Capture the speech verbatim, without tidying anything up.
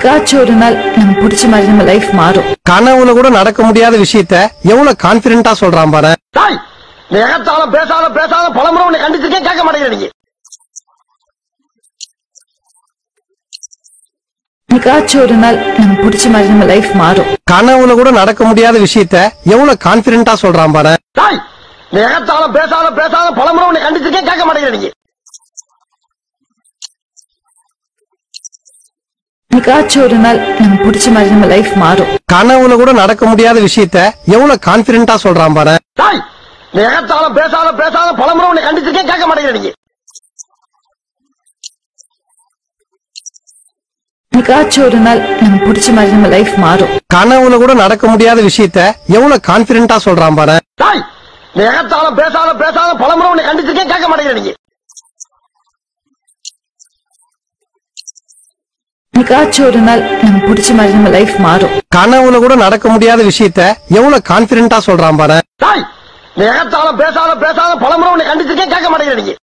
கனவுல கூட நடக்க முடியாத விஷயத்தை எவ்வளவு கான்பிடென்ட்டா சொல்றான் பாரு. பேசாத பேசாத பேசாத பலமுறை உன்னை கண்டிச்சிருக்கேன், கேட்க மாட்டேங்கிறீங்க. ஒரு நாள் நம்ம பிடிச்ச மாதிரி நம்ம லைஃப் மாறும். கனவுல கூட நடக்க முடியாத விஷயத்த எவ்வளவு கான்பிடென்ட்டா சொல்றான் பாரு. பேசாத பேசாத பலமுறை உன்னை கண்டிச்சிருக்கேன், கேட்க மாட்டேங்கிறீங்க. ஒரு நாள் நம்ம பிடிச்ச மாதிரி நம்ம லைஃப் மாறும். கனவுல கூட நடக்க முடியாத விஷயத்த எவ்வளவு கான்பிடென்ட்டா சொல்றான் பாரு. பேசாத பேசாத பலமுறை உன்னை கண்டிச்சிருக்கேன், கேட்க மாட்டேங்கிறீங்க. ஒரு நாள் நம்ம பிடிச்ச மாதிரி நம்ம லைஃப் மாறும். கனவுல கூட நடக்க முடியாத விஷயத்த எவ்வளவு கான்பிடென்ட்டா சொல்றான் பாரு. பேசாத பேசாத பலமுறை உன்னை கண்டிச்சிருக்கேன், கேட்க மாட்டேங்கிறீங்க. ஒரு நாள் நம்ம பிடிச்ச மாதிரி நம்ம லைஃப் மாறும். கனவுல கூட நடக்க முடியாத விஷயத்த எவ்வளவு கான்பிடென்ட்டா சொல்றான் பாரு. பேசாத பேசாத பலமுறை உன்னை கண்டிச்சிருக்கேன், கேட்க மாட்டேங்கிறீங்க.